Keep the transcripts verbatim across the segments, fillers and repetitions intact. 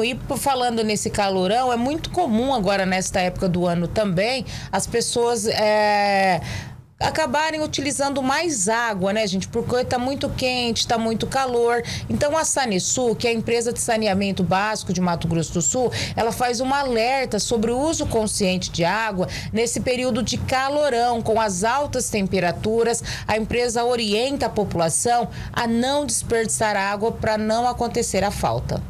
E falando nesse calorão, é muito comum agora nesta época do ano também as pessoas é, acabarem utilizando mais água, né, gente? Porque está muito quente, está muito calor. Então a Sanesul, que é a empresa de saneamento básico de Mato Grosso do Sul, ela faz um alerta sobre o uso consciente de água nesse período de calorão, com as altas temperaturas. A empresa orienta a população a não desperdiçar água para não acontecer a falta.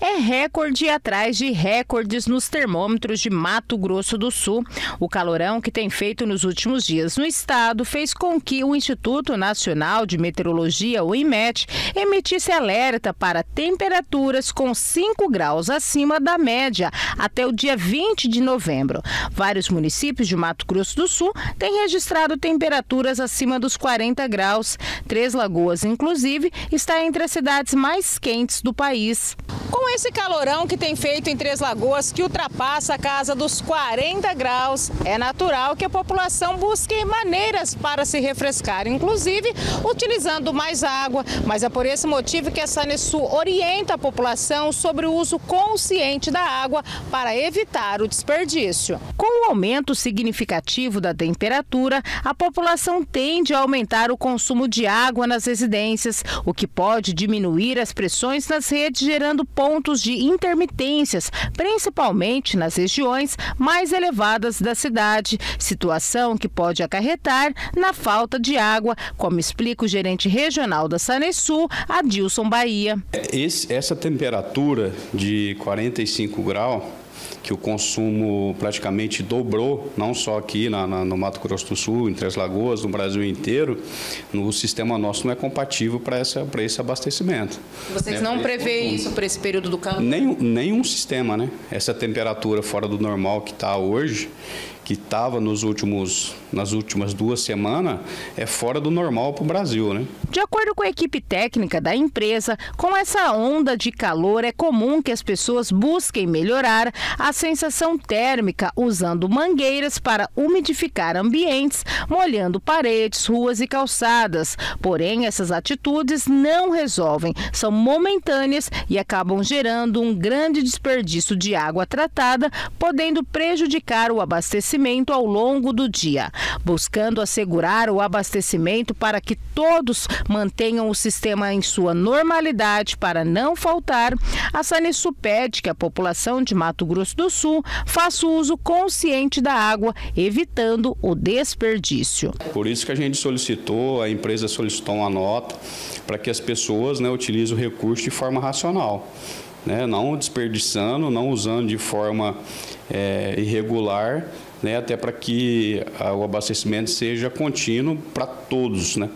É recorde atrás de recordes nos termômetros de Mato Grosso do Sul. O calorão que tem feito nos últimos dias no estado fez com que o Instituto Nacional de Meteorologia, o Inmet, emitisse alerta para temperaturas com cinco graus acima da média até o dia vinte de novembro. Vários municípios de Mato Grosso do Sul têm registrado temperaturas acima dos quarenta graus. Três Lagoas, inclusive, está entre as cidades mais quentes do país. Com esse calorão que tem feito em Três Lagoas, que ultrapassa a casa dos quarenta graus, é natural que a população busque maneiras para se refrescar, inclusive utilizando mais água. Mas é por esse motivo que a Sanesul orienta a população sobre o uso consciente da água para evitar o desperdício. Com o aumento significativo da temperatura, a população tende a aumentar o consumo de água nas residências, o que pode diminuir as pressões nas redes, gerando pontos de intermitências, principalmente nas regiões mais elevadas da cidade, situação que pode acarretar na falta de água, como explica o gerente regional da Sanesul, Adilson Bahia. Esse, essa temperatura de quarenta e cinco graus, que o consumo praticamente dobrou, não só aqui na, na, no Mato Grosso do Sul, em Três Lagoas, no Brasil inteiro, no sistema nosso não é compatível para esse abastecimento. Vocês é, não prevêem isso para esse período do calor? Nenhum, nenhum sistema, né? Essa temperatura fora do normal que está hoje, que estava nos últimos, nas últimas duas semanas, é fora do normal para o Brasil, né? De acordo com a equipe técnica da empresa, com essa onda de calor é comum que as pessoas busquem melhorar a sensação térmica usando mangueiras para umidificar ambientes, molhando paredes, ruas e calçadas. Porém, essas atitudes não resolvem, são momentâneas e acabam gerando um grande desperdício de água tratada, podendo prejudicar o abastecimento ao longo do dia. Buscando assegurar o abastecimento para que todos mantenham o sistema em sua normalidade para não faltar, a Sanesul pede que a população de Mato Grosso do Sul faça o uso consciente da água, evitando o desperdício. Por isso que a gente solicitou, a empresa solicitou uma nota para que as pessoas, né, utilizem o recurso de forma racional, né, não desperdiçando, não usando de forma é, irregular, né, até para que o abastecimento seja contínuo para todos, né?